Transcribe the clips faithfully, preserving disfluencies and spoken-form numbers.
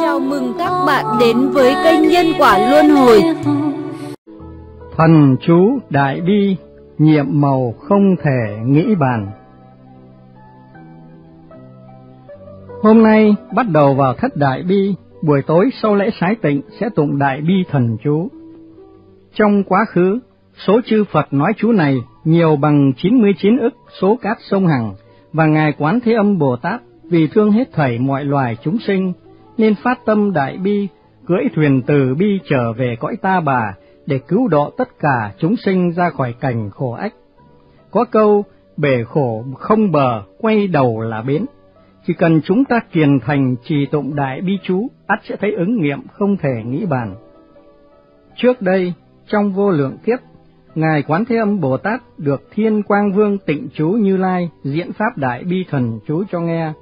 Chào mừng các bạn đến với kênh Nhân Quả Luân Hồi. Thần chú Đại Bi, nhiệm màu không thể nghĩ bàn. Hôm nay bắt đầu vào thất Đại Bi, buổi tối sau lễ sái tịnh sẽ tụng Đại Bi thần chú. Trong quá khứ, số chư Phật nói chú này nhiều bằng chín mươi chín ức số cát sông Hằng, và Ngài Quán Thế Âm Bồ-Tát vì thương hết thảy mọi loài chúng sinh, nên phát tâm Đại Bi, cưỡi thuyền từ bi trở về cõi Ta Bà để cứu độ tất cả chúng sinh ra khỏi cảnh khổ ách. Có câu, bể khổ không bờ, quay đầu là bến. Chỉ cần chúng ta kiền thành trì tụng Đại Bi chú, ắt sẽ thấy ứng nghiệm không thể nghĩ bàn. Trước đây, trong vô lượng kiếp, Ngài Quán Thế Âm Bồ Tát được Thiên Quang Vương Tịnh Chú Như Lai diễn pháp Đại Bi thần chú cho nghe,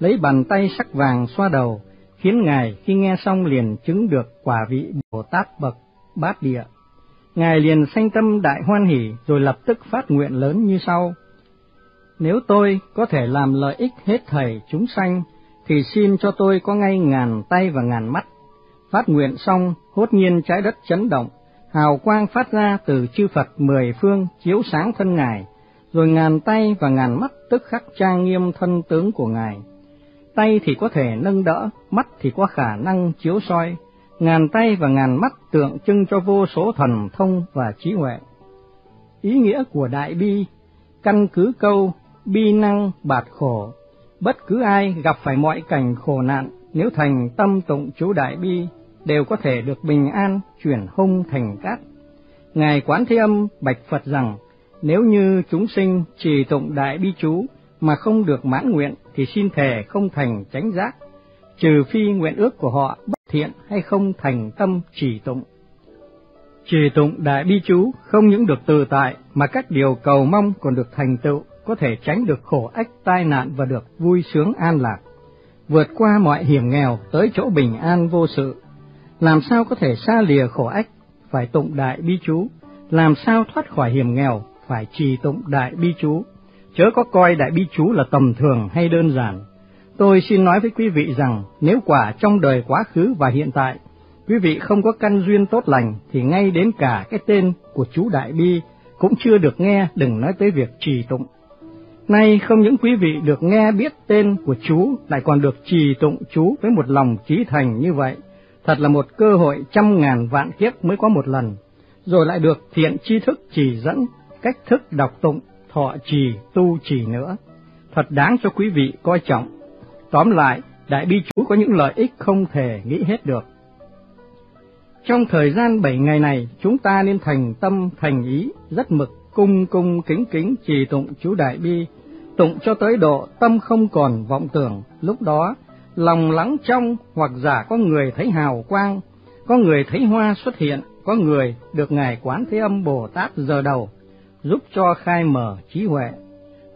lấy bàn tay sắc vàng xoa đầu, khiến Ngài khi nghe xong liền chứng được quả vị Bồ Tát bậc Bát Địa. Ngài liền sanh tâm đại hoan hỷ, rồi lập tức phát nguyện lớn như sau: Nếu tôi có thể làm lợi ích hết thảy chúng sanh, thì xin cho tôi có ngay ngàn tay và ngàn mắt. Phát nguyện xong, hốt nhiên trái đất chấn động, hào quang phát ra từ chư Phật mười phương chiếu sáng thân Ngài, rồi ngàn tay và ngàn mắt tức khắc trang nghiêm thân tướng của Ngài. Tay thì có thể nâng đỡ, mắt thì có khả năng chiếu soi, ngàn tay và ngàn mắt tượng trưng cho vô số thần thông và trí huệ. Ý nghĩa của Đại Bi, căn cứ câu bi năng bạt khổ, bất cứ ai gặp phải mọi cảnh khổ nạn, nếu thành tâm tụng chú Đại Bi, đều có thể được bình an, chuyển hung thành cát. Ngài Quán Thế Âm bạch Phật rằng, nếu như chúng sinh trì tụng Đại Bi chú mà không được mãn nguyện, thì xin thề không thành chánh giác, trừ phi nguyện ước của họ bất thiện hay không thành tâm trì tụng. Trì tụng Đại Bi chú không những được tự tại, mà các điều cầu mong còn được thành tựu, có thể tránh được khổ ách tai nạn và được vui sướng an lạc, vượt qua mọi hiểm nghèo tới chỗ bình an vô sự. Làm sao có thể xa lìa khổ ách? Phải tụng Đại Bi chú. Làm sao thoát khỏi hiểm nghèo? Phải trì tụng Đại Bi chú. Chớ có coi Đại Bi chú là tầm thường hay đơn giản. Tôi xin nói với quý vị rằng, nếu quả trong đời quá khứ và hiện tại, quý vị không có căn duyên tốt lành, thì ngay đến cả cái tên của chú Đại Bi cũng chưa được nghe, đừng nói tới việc trì tụng. Nay không những quý vị được nghe biết tên của chú, lại còn được trì tụng chú với một lòng chí thành như vậy. Thật là một cơ hội trăm ngàn vạn kiếp mới có một lần, rồi lại được thiện tri thức chỉ dẫn, cách thức đọc tụng, thọ trì, tu trì nữa. Thật đáng cho quý vị coi trọng. Tóm lại, Đại Bi chú có những lợi ích không thể nghĩ hết được. Trong thời gian bảy ngày này, chúng ta nên thành tâm, thành ý, rất mực, cung cung kính kính trì tụng chú Đại Bi, tụng cho tới độ tâm không còn vọng tưởng, lúc đó lòng lắng trong, hoặc giả có người thấy hào quang, có người thấy hoa xuất hiện, có người được Ngài Quán Thế Âm Bồ Tát giở đầu, giúp cho khai mở trí huệ.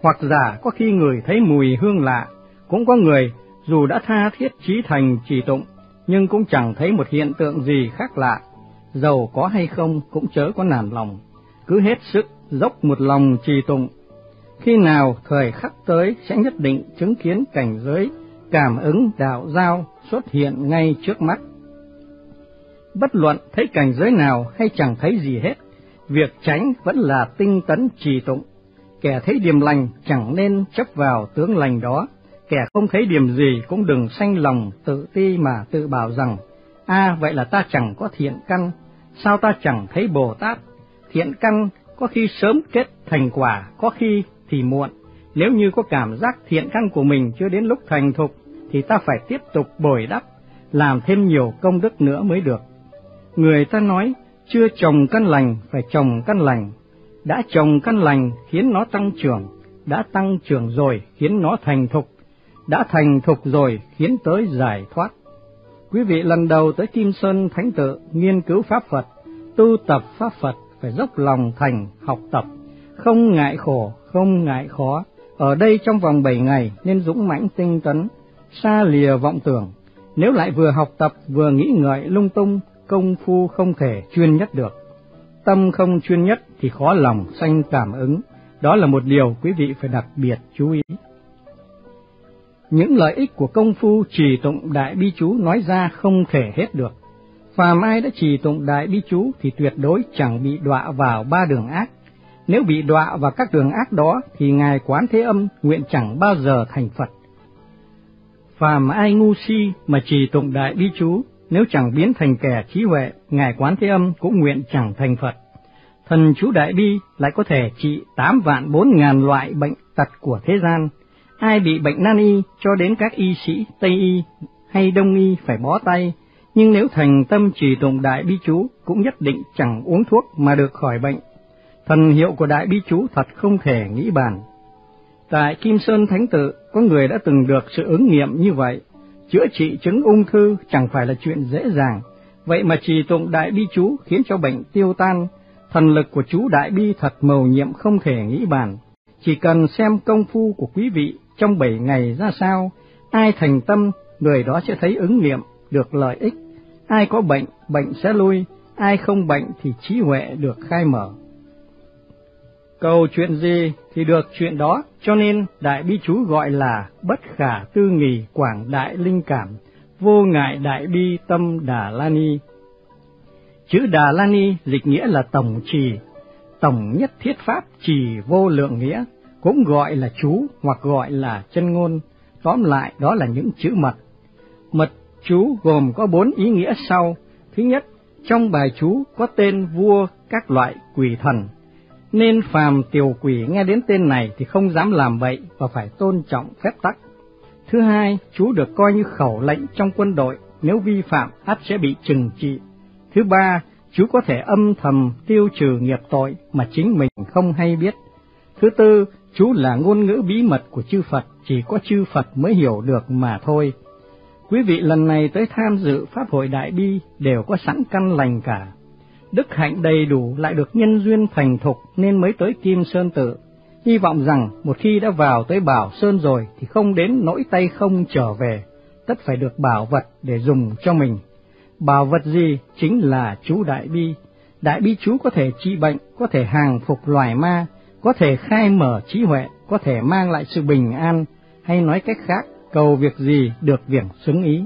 Hoặc giả có khi người thấy mùi hương lạ, cũng có người dù đã tha thiết chí thành trì tụng, nhưng cũng chẳng thấy một hiện tượng gì khác lạ. Dầu có hay không cũng chớ có nản lòng, cứ hết sức dốc một lòng trì tụng. Khi nào thời khắc tới sẽ nhất định chứng kiến cảnh giới cảm ứng đạo giao xuất hiện ngay trước mắt. Bất luận thấy cảnh giới nào hay chẳng thấy gì hết, việc tránh vẫn là tinh tấn trì tụng. Kẻ thấy điềm lành chẳng nên chấp vào tướng lành đó, kẻ không thấy điểm gì cũng đừng sanh lòng tự ti mà tự bảo rằng, a à, vậy là ta chẳng có thiện căn, sao ta chẳng thấy Bồ Tát. Thiện căn có khi sớm kết thành quả, có khi thì muộn. Nếu như có cảm giác thiện căn của mình chưa đến lúc thành thục, thì ta phải tiếp tục bồi đắp, làm thêm nhiều công đức nữa mới được. Người ta nói, chưa trồng căn lành, phải trồng căn lành. Đã trồng căn lành khiến nó tăng trưởng, đã tăng trưởng rồi khiến nó thành thục, đã thành thục rồi khiến tới giải thoát. Quý vị lần đầu tới Kim Sơn Thánh Tự, nghiên cứu Pháp Phật, tu tập Pháp Phật, phải dốc lòng thành học tập, không ngại khổ, không ngại khó. Ở đây trong vòng bảy ngày nên dũng mãnh tinh tấn, xa lìa vọng tưởng. Nếu lại vừa học tập vừa nghĩ ngợi lung tung, công phu không thể chuyên nhất được. Tâm không chuyên nhất thì khó lòng sanh cảm ứng. Đó là một điều quý vị phải đặc biệt chú ý. những lợi ích của công phu trì tụng Đại Bi Chú nói ra không thể hết được. Phàm ai đã trì tụng Đại Bi Chú thì tuyệt đối chẳng bị đọa vào ba đường ác. Nếu bị đọa vào các đường ác đó thì Ngài Quán Thế Âm nguyện chẳng bao giờ thành Phật. Phàm ai ngu si mà trì tụng Đại Bi Chú, nếu chẳng biến thành kẻ trí huệ, Ngài Quán Thế Âm cũng nguyện chẳng thành Phật. Thần chú Đại Bi lại có thể trị tám vạn bốn ngàn loại bệnh tật của thế gian. Ai bị bệnh nan y cho đến các y sĩ Tây y hay Đông y phải bó tay, nhưng nếu thành tâm trì tụng Đại Bi Chú cũng nhất định chẳng uống thuốc mà được khỏi bệnh. Thần hiệu của Đại Bi Chú thật không thể nghĩ bàn. Tại Kim Sơn Thánh Tự, có người đã từng được sự ứng nghiệm như vậy. Chữa trị chứng ung thư chẳng phải là chuyện dễ dàng, vậy mà trì tụng Đại Bi Chú khiến cho bệnh tiêu tan. Thần lực của chú Đại Bi thật mầu nhiệm không thể nghĩ bàn. Chỉ cần xem công phu của quý vị trong bảy ngày ra sao, ai thành tâm, người đó sẽ thấy ứng nghiệm, được lợi ích. Ai có bệnh, bệnh sẽ lui, ai không bệnh thì trí huệ được khai mở. Cầu chuyện gì thì được chuyện đó, cho nên Đại Bi Chú gọi là bất khả tư nghì quảng đại linh cảm, vô ngại Đại Bi tâm Đà La Ni. Chữ Đà La Ni dịch nghĩa là tổng trì, tổng nhất thiết pháp trì vô lượng nghĩa, cũng gọi là chú hoặc gọi là chân ngôn, tóm lại đó là những chữ mật. Mật chú gồm có bốn ý nghĩa sau. Thứ nhất, trong bài chú có tên vua các loại quỷ thần, nên phàm tiểu quỷ nghe đến tên này thì không dám làm bậy và phải tôn trọng phép tắc. Thứ hai, chú được coi như khẩu lệnh trong quân đội, nếu vi phạm ắt sẽ bị trừng trị. Thứ ba, chú có thể âm thầm tiêu trừ nghiệp tội mà chính mình không hay biết. Thứ tư, chú là ngôn ngữ bí mật của chư Phật, chỉ có chư Phật mới hiểu được mà thôi. Quý vị lần này tới tham dự Pháp hội Đại Bi đều có sẵn căn lành cả. Đức hạnh đầy đủ lại được nhân duyên thành thục nên mới tới Kim Sơn Tự. Hy vọng rằng một khi đã vào tới Bảo Sơn rồi thì không đến nỗi tay không trở về, tất phải được bảo vật để dùng cho mình. Bảo vật gì? Chính là chú Đại Bi. Đại Bi chú có thể trị bệnh, có thể hàng phục loài ma, có thể khai mở trí huệ, có thể mang lại sự bình an, hay nói cách khác, cầu việc gì được việc xứng ý.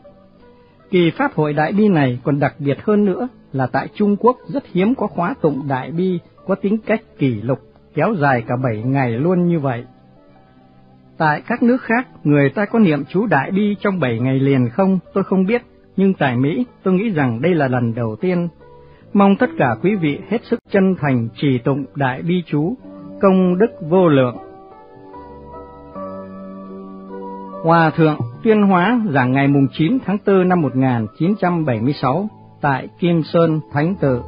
Kỳ Pháp hội Đại Bi này còn đặc biệt hơn nữa là tại Trung Quốc rất hiếm có khóa tụng Đại Bi có tính cách kỷ lục, kéo dài cả bảy ngày luôn như vậy. Tại các nước khác, người ta có niệm chú Đại Bi trong bảy ngày liền không, tôi không biết, nhưng tại Mỹ tôi nghĩ rằng đây là lần đầu tiên. Mong tất cả quý vị hết sức chân thành trì tụng Đại Bi Chú, công đức vô lượng. Hòa Thượng Tuyên Hóa giảng ngày chín tháng tư năm một nghìn chín trăm bảy mươi sáu tại Kim Sơn Thánh Tự.